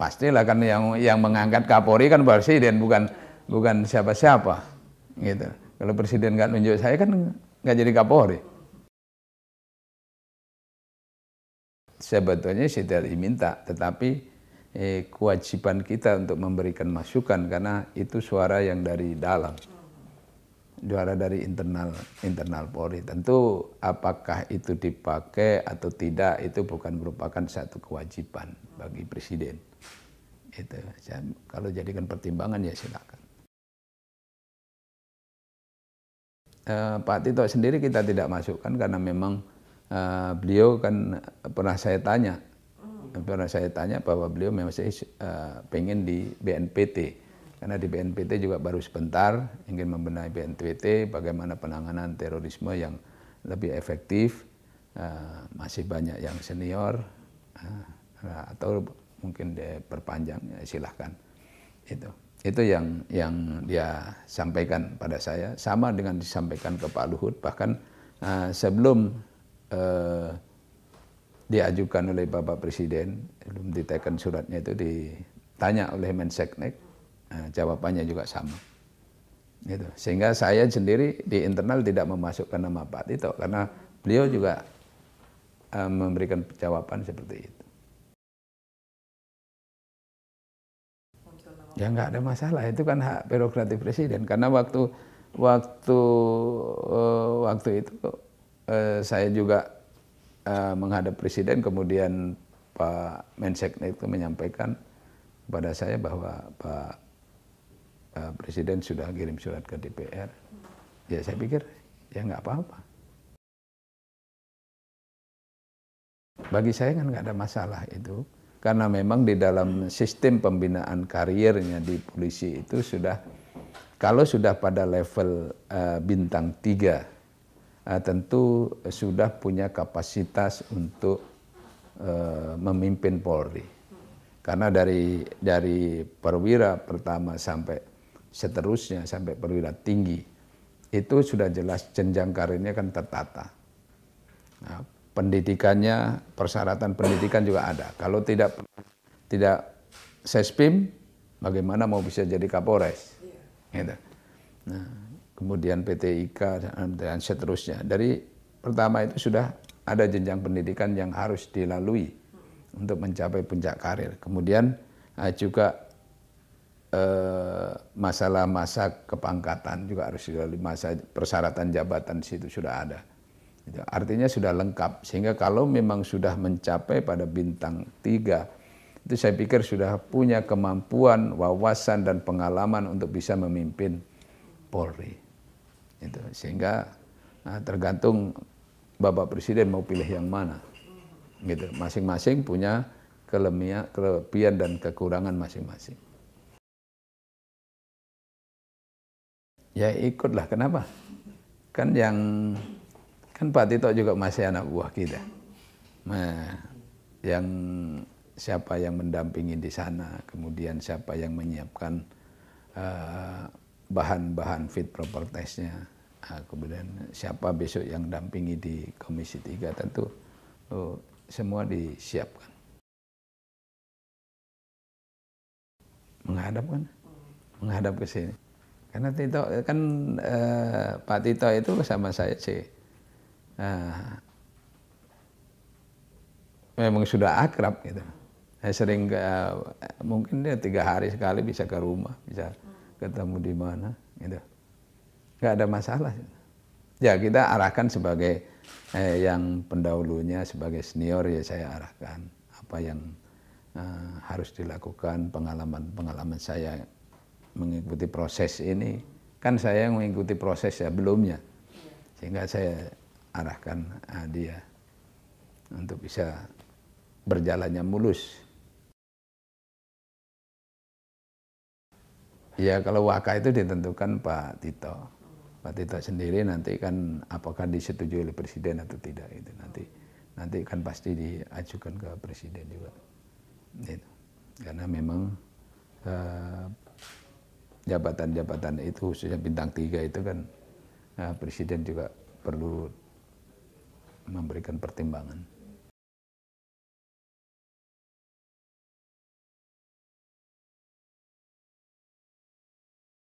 Pastilah kan yang mengangkat Kapolri kan Presiden, bukan siapa-siapa. Gitu. Kalau Presiden nggak nunjuk saya kan nggak jadi Kapolri. Sebetulnya saya tidak diminta, tetapi kewajiban kita untuk memberikan masukan karena itu suara yang dari dalam, suara dari internal Polri. Tentu apakah itu dipakai atau tidak itu bukan merupakan satu kewajiban bagi Presiden. Itu kalau jadikan pertimbangan ya silakan. Pak Tito sendiri kita tidak masukkan karena memang beliau kan pernah saya tanya bahwa beliau memang pengen di BNPT, karena di BNPT juga baru sebentar, ingin membenahi BNPT bagaimana penanganan terorisme yang lebih efektif, masih banyak yang senior atau mungkin diperpanjang ya silahkan. Itu yang dia sampaikan pada saya, sama dengan disampaikan ke Pak Luhut, bahkan sebelum diajukan oleh Bapak Presiden, belum diteken suratnya itu ditanya oleh Menseknek, jawabannya juga sama. Gitu. Sehingga saya sendiri di internal tidak memasukkan nama Pak Tito karena beliau juga memberikan jawaban seperti itu. Ya nggak ada masalah, itu kan hak birokratif Presiden karena waktu itu saya juga menghadap Presiden, kemudian Pak Menseknek itu menyampaikan kepada saya bahwa Pak Presiden sudah kirim surat ke DPR. Ya saya pikir ya nggak apa-apa. Bagi saya kan nggak ada masalah itu, karena memang di dalam sistem pembinaan kariernya di polisi itu sudah, kalau sudah pada level bintang 3, tentu sudah punya kapasitas untuk memimpin Polri. Karena dari perwira pertama sampai seterusnya, sampai perwira tinggi, itu sudah jelas jenjang karirnya kan tertata. Nah, pendidikannya, persyaratan pendidikan juga ada. Kalau tidak sespim, bagaimana mau bisa jadi Kapolres? Gitu. Nah, kemudian PTIK dan seterusnya. Dari pertama itu sudah ada jenjang pendidikan yang harus dilalui untuk mencapai puncak karir. Kemudian juga masalah masa kepangkatan juga harus dilalui, masa persyaratan jabatan situ sudah ada. Artinya sudah lengkap, sehingga kalau memang sudah mencapai pada bintang 3, itu saya pikir sudah punya kemampuan, wawasan, dan pengalaman untuk bisa memimpin Polri. Itu sehingga tergantung Bapak Presiden mau pilih yang mana, gitu. Masing-masing punya kelebihan dan kekurangan masing-masing. Ya ikutlah, kenapa? Kan Pak Tito juga masih anak buah kita. Nah, yang siapa yang mendampingi di sana, kemudian siapa yang menyiapkan bahan-bahan fit proper testnya, kemudian siapa besok yang dampingi di Komisi 3, tentu semua disiapkan. Menghadap ke sini. Karena Tito kan Pak Tito itu sama saya sih, memang sudah akrab gitu. Saya sering mungkin dia 3 hari sekali bisa ke rumah, bisa ketemu di mana, gitu. Nggak ada masalah. Ya kita arahkan sebagai yang pendahulunya, sebagai senior ya saya arahkan apa yang harus dilakukan, pengalaman saya mengikuti proses ini. Kan saya yang mengikuti proses sebelumnya, sehingga saya arahkan dia untuk bisa berjalannya mulus. Ya kalau waka itu ditentukan Pak Tito. Pak Tito sendiri nanti kan apakah disetujui oleh Presiden atau tidak itu nanti kan pasti diajukan ke Presiden juga. Gitu. Karena memang jabatan-jabatan itu khususnya bintang 3 itu kan Presiden juga perlu memberikan pertimbangan.